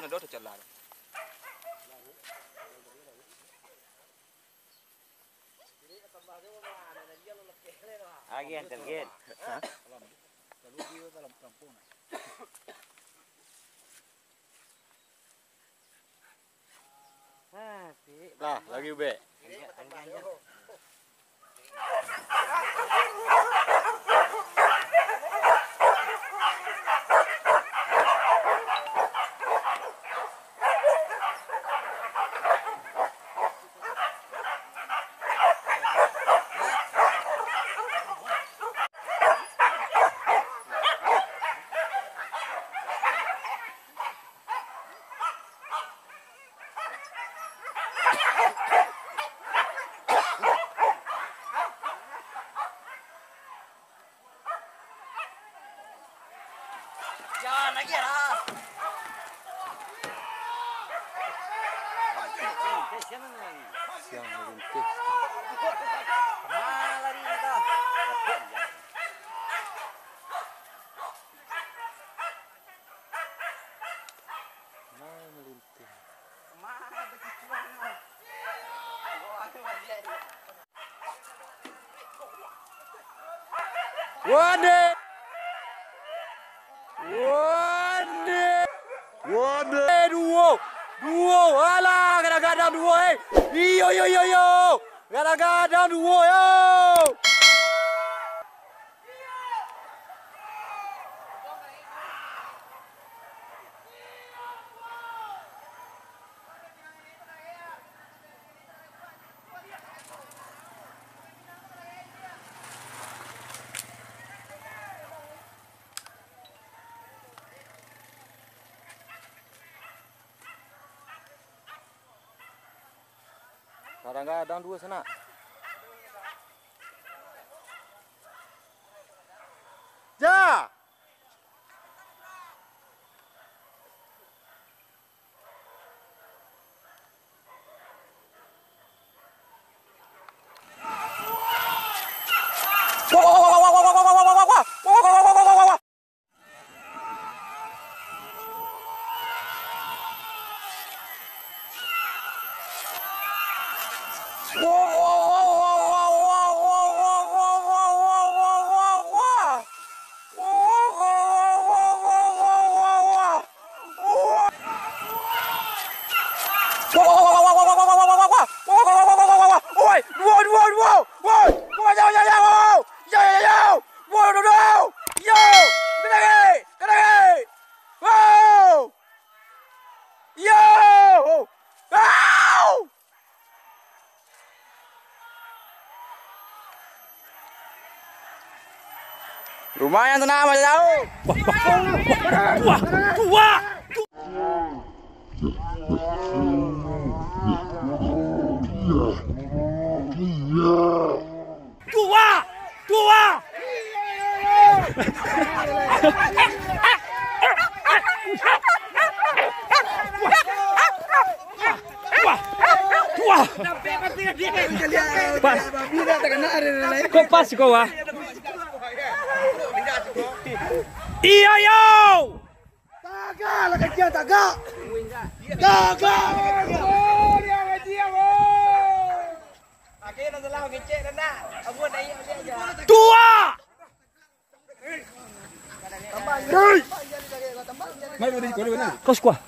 ना डोट चल रहा है आगे अंदर gate lah lagi ube Waduh, waduh, waduh, duo, duo, alah, kadang-kadang duo, eh, yo yo yo yo, kadang-kadang duo yo. Kadang-kadang dua sana. Ja. Lumayan tenang aja tahu. Wah, wah, wah, iya yo. Tagak lagi dia tagak. Tagak. Dua. Kos kuah.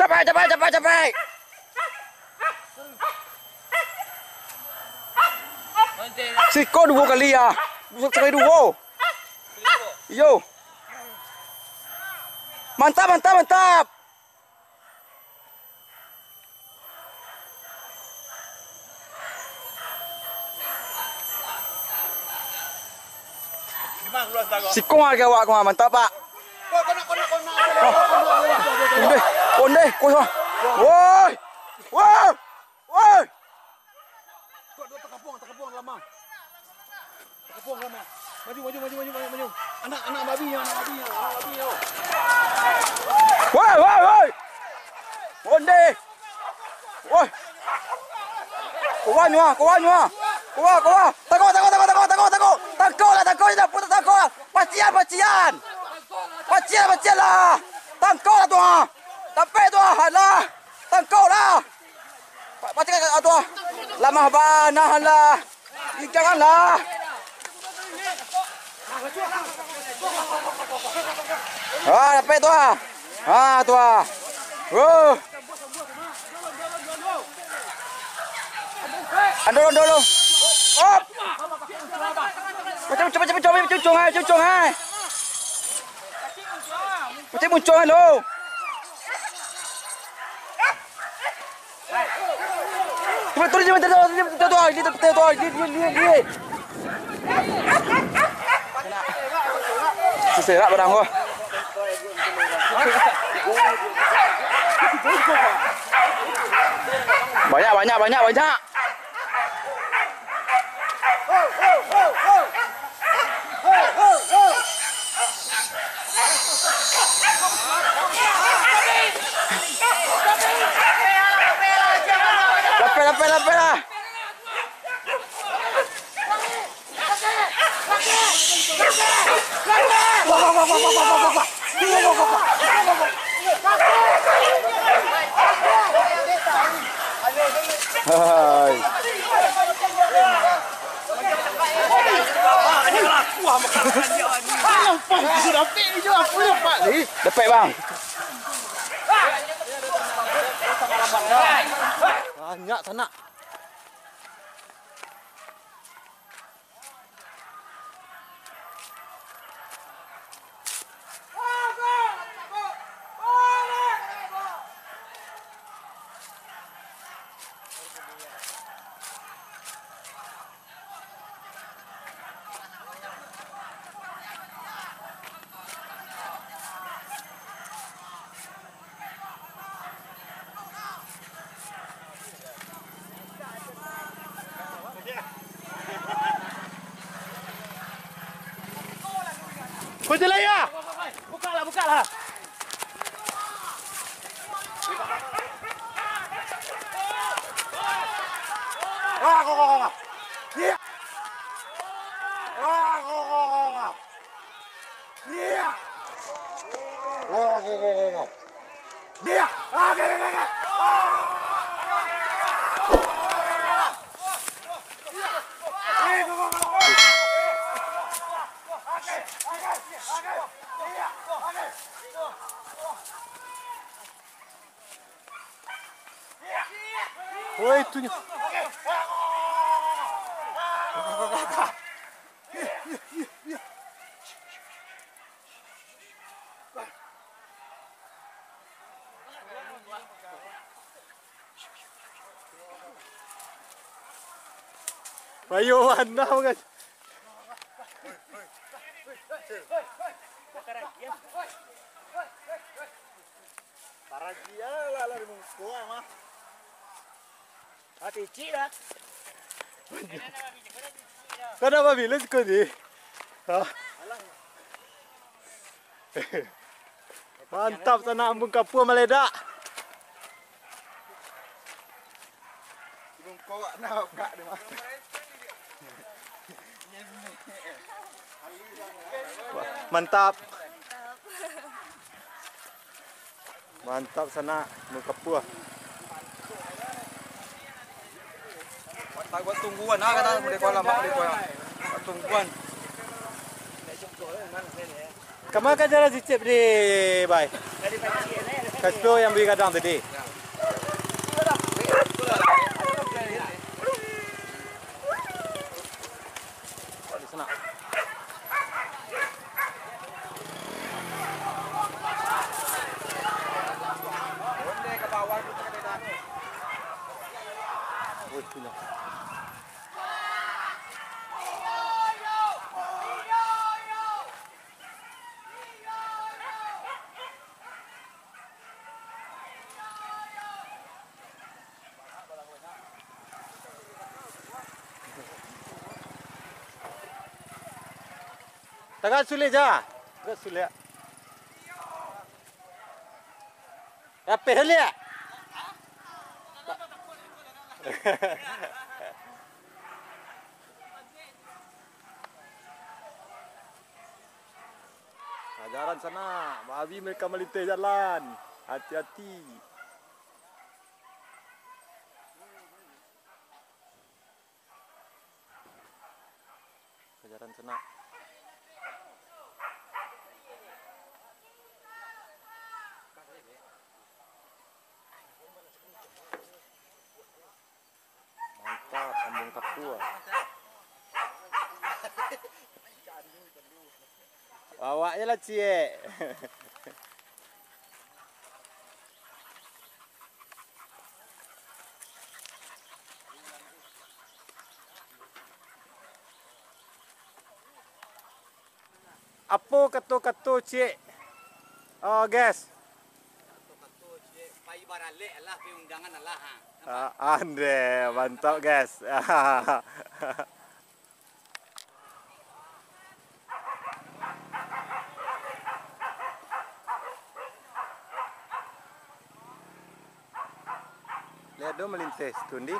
Cepat, cepat, cepat, cepat. Siko dua kali ya. Busuk sekali dua. Yo. Mantap, mantap, mantap. Siko harga awak kau mantap pak. Konde, koyo. Woi. Woi. Woi. Kok dua terkepung lama. Terkepung lama. Maju, maju, maju, maju, maju. Anak-anak babi ya, anak babi ya, anak babi ya. Woi, woi, woi. Konde. Woi. Kuwa. Tako. Pacian lah. Tangkau lah tuh. Tapi tuh halah. Tangkau lah. Pacian tuh. Lama banah lah. Jangan lah. Ah, tapi tuh. Ah, tuh. Wuh. Andolong. Op. Macam cucung hai. Macam muncul hello. Turun dia. Seserak barang kau. Banyak. Lapela. Dapat bang. Banyak sana. Betul ya? Bukalah. Wah, kok. Dia. Wah, kok. Dia. Wah, kok. Dia. Ah, ой, тут не... Воеван, нам, гад! Paragia lah mengkuah mah. Hati cila. Kenapa bilas kau ni? Mantap tanah ambung kapur meledak. Mengkuah nak kak dia mah. Mantap sana mengkapur. Buat tungguan ah kata mereka lama mereka. Buat tungguan. Kamu kan jalan dicip di bay. Kaspo yang beri kadang tadi. Di sana. Tengah sulit jah, tengah sulit. Apa hal ya? Nah, jalan sana, babi mereka melintas jalan. Hati-hati. Kejaran sana. Mantap, ambung kapua. Awaknya lah cie. Apa kata-kata cik? Oh, guys. Kata-kata cik, pai baralek lah, pai undangan lah. Ande, mantap guys. Lihat dong melintas, tundi.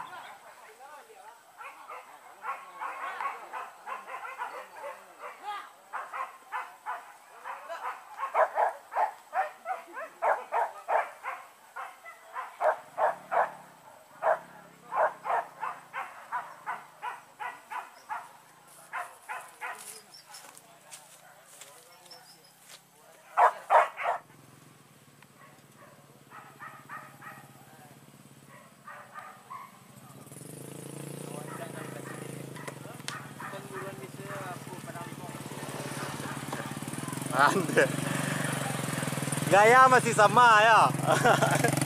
Gaya masih sama ya.